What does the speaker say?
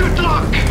Good luck!